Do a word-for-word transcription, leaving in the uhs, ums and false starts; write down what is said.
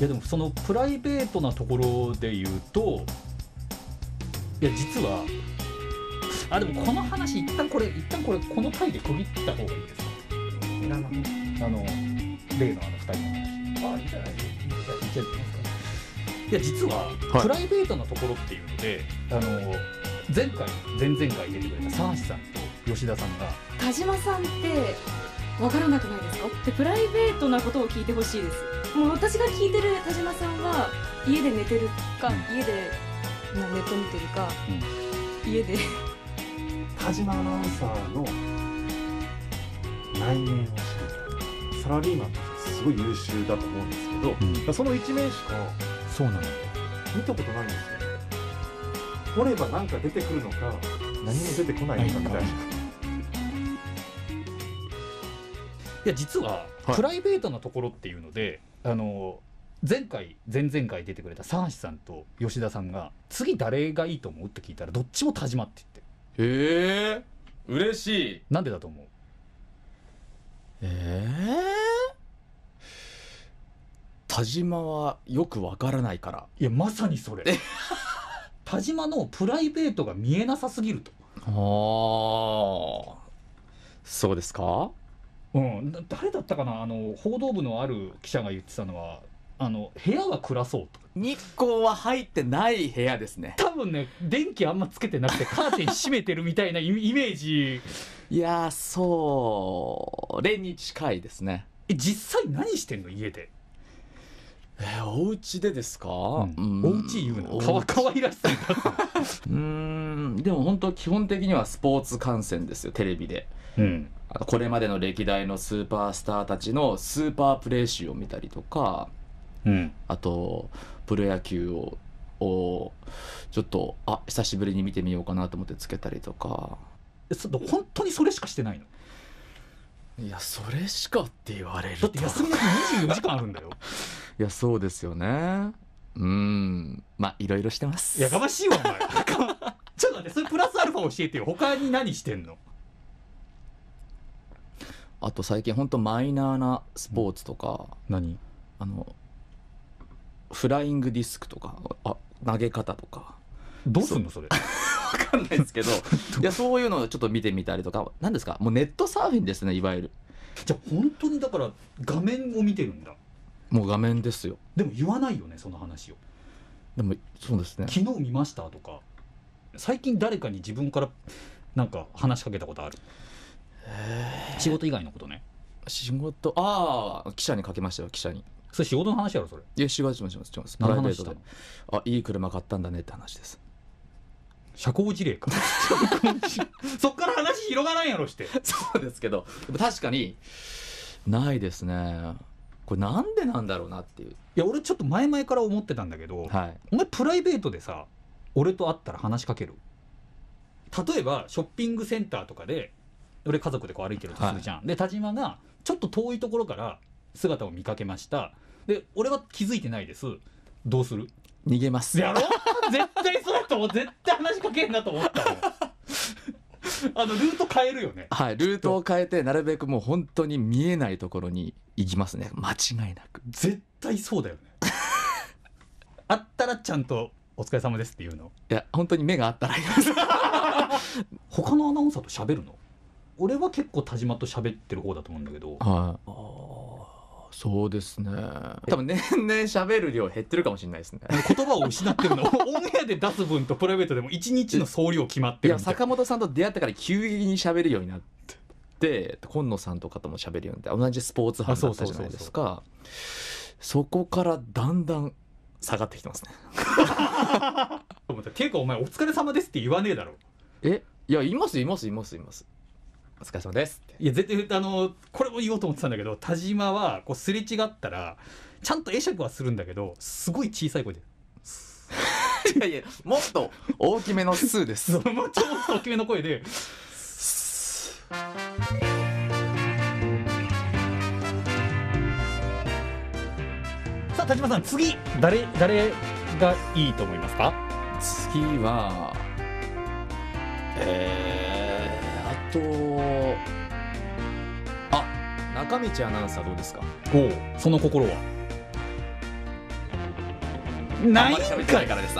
いやでもそのプライベートなところで言うと、いや実はあでもこの話一旦これ一旦これこの回で区切った方がいいですか。あの例のあのふたりの話。あいいじゃないですか。いいいや実はプライベートなところっていうので、はい、あの前回前々回出てくれた三橋さんと吉田さんが田島さんって分からなくないですかってプライベートなことを聞いてほしいです。もう私が聞いてる田島さんは家で寝てるか、うん、家でネット見てるか、うん、家で田島アナウンサーの内面を知ってサラリーマンとしてすごい優秀だと思うんですけど、うん、その一面しかそうなの見たことないんですよ。折れば何か出てくるのか何も出てこないのかみたいな。いや実は、はい、プライベートなところっていうのであの前回前々回出てくれた三橋さんと吉田さんが次誰がいいと思うって聞いたらどっちも田島って言って。へえ嬉しい。なんでだと思う？ええー、田島はよくわからないから。いやまさにそれ田島のプライベートが見えなさすぎると。ああそうですか。うん誰だったかな、あの報道部のある記者が言ってたのはあの部屋は暗そうと、日光は入ってない部屋ですね多分ね。電気あんまつけてなくてカーテン閉めてるみたいなイメージいやーそれに近いですね。え実際何してんの家で？えー、お家でですか、うん、お家言うのかわかわいらしさうーんでも本当基本的にはスポーツ観戦ですよテレビで、うん、あのこれまでの歴代のスーパースターたちのスーパープレー集を見たりとか、うん、あとプロ野球ををちょっとあ久しぶりに見てみようかなと思ってつけたりとか。本当にそれしかしてないの？いやそれしかって言われるとだって休みの日にじゅうよじかんあるんだよいやそうですよね。うんまあいろいろしてます。やかましいわお前ちょっと待って、それプラスアルファ教えてよ。他に何してんの？あと最近ほんとマイナーなスポーツとか、うん、何あのフライングディスクとかあ投げ方とかどうすんのそれ分かんないですけどいやそういうのをちょっと見てみたりとか。何ですかもうネットサーフィンですねいわゆる。じゃあ本当にだから画面を見てるんだ。もう画面ですよ。でも言わないよねその話を。でもそうですね昨日見ましたとか。最近誰かに自分からなんか話しかけたことある？へえ仕事以外のことね。仕事ああ記者にかけましたよ記者に。それ仕事の話やろそれ。いや仕事しますしますします。プライベートであいい車買ったんだねって話です。社交辞令かそっから話広がらんやろしてそうですけど確かにないですね。これなんでなんだろうなっていう。いや俺ちょっと前々から思ってたんだけど、はい、お前プライベートでさ俺と会ったら話しかける？例えばショッピングセンターとかで俺家族でこう歩いてるとするじゃん、はい、で田島がちょっと遠いところから姿を見かけました。で俺は気づいてないです。どうする？逃げますやろ絶対そうだと思う。絶対話しかけんなと思ったもんあのルート変えるよね。はいルートを変えてなるべくもう本当に見えないところに行きますね間違いなく。絶対そうだよねあったらちゃんとお疲れ様ですっていうの。いや本当に目があったらいいです他のアナウンサーと喋るの？俺は結構田島と喋ってる方だと思うんだけど、はい、ああそうですね多分年々喋る量減ってるかもしれないですね。言葉を失ってるのオンエアで出す分とプライベートでもいちにちの総量決まってるみたいな。いや坂本さんと出会ってから急激に喋るようになって今野さんとかとも喋るようになって同じスポーツ班だったじゃないですか。 そうそうそうそう、そこからだんだん下がってきてますねていうかお前お疲れ様ですって言わねえだろ。えいやいますいますいますいますお疲れ様ですって。いや絶対あのこれも言おうと思ってたんだけど田島はこうすれ違ったらちゃんと会釈はするんだけどすごい小さい声でいやいやもっと大きめのスーですもっともっと大きめの声でさあ田島さん次誰誰がいいと思いますか？次はえーとあ中道アナウンサーどうですか？おうその心はないんかいからです。